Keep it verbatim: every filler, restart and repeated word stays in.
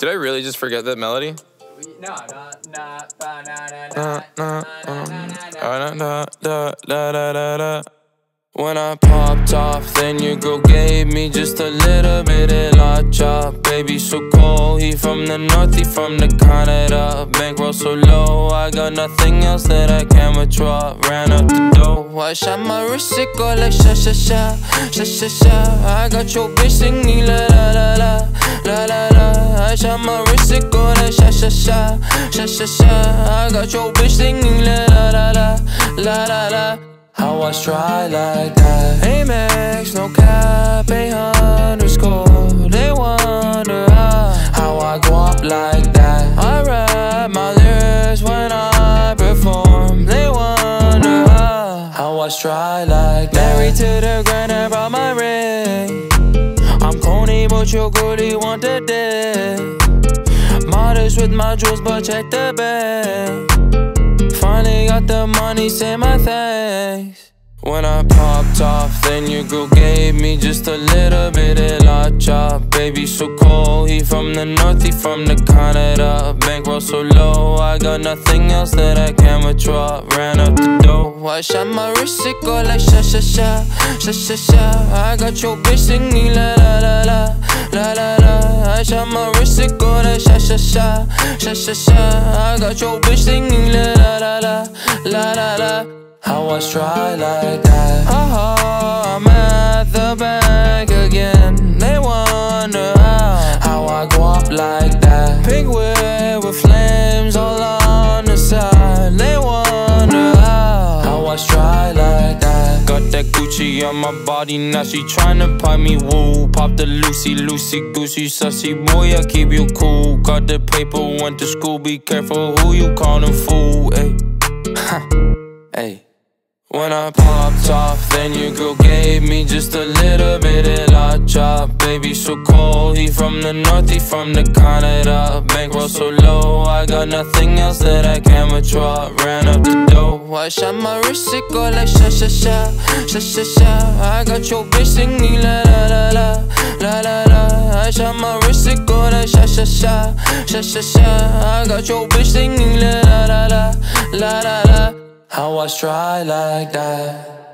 Did I really just forget that melody? No, no, when I popped off, then your girl gave me just a little bit of la chop. Baby so cold, he from the north, he from the Canada. Bankroll so low, I got nothing else that I can withdraw. Ran up the dough, I shot my wrist, it go like sha sha sha, sha sha sha. I got your bitch singing la la la la, la la la. I shot my wrist, it go like sha sha sha, sha sha sha. I got your bitch singing la la la la, la la la. I was dry like that. Amex, no cap, a underscore. They wonder how I go up like that. I rap my lyrics when I perform. They wonder how I was dry like that. Married to the grand and brought my ring. I'm corny, but your goodie want the dick. Modest with my jewels, but check the bag. Finally got the money, say my thanks. When I popped off, then your girl gave me just a little bit of la chop. Baby so cold, he from the north, he from the Canada. Bankroll so low, I got nothing else that I can withdraw. Ran up the dough, I shot my wrist, it go like sha sha sha, sha sha sha. I got your bitch singing la la la la, la la la. I shot my wrist, it go like sha sha sha, sha sha sha. I got your bitch singing la la la la, la la la. I was dry like that. Oh, I'm at the bank again. They wonder how I go up like that. Pink whip with flames all on the side. They wonder how I was dry like that. Got that Gucci on my body, now she tryna pie me, woo. Pop the Lucy, Lucy, Gucci, sussy boy, I keep you cool. Got the paper, went to school, be careful who you callin' fool, ayy. Ha, ayy. When I popped off, then your girl gave me just a little bit of la chop. Baby so cold, he from the north, he from the Canada. Bankroll so low, I got nothing else that I can withdraw. Ran up the dough, I shot my wrist, it go like sha sha sha, sha sha sha. I got your bitch singing la la la la, la la la. I shot my wrist, it go like sha sha sha, sha sha sha. I got your bitch singing la la la, la la la. I was dry like that.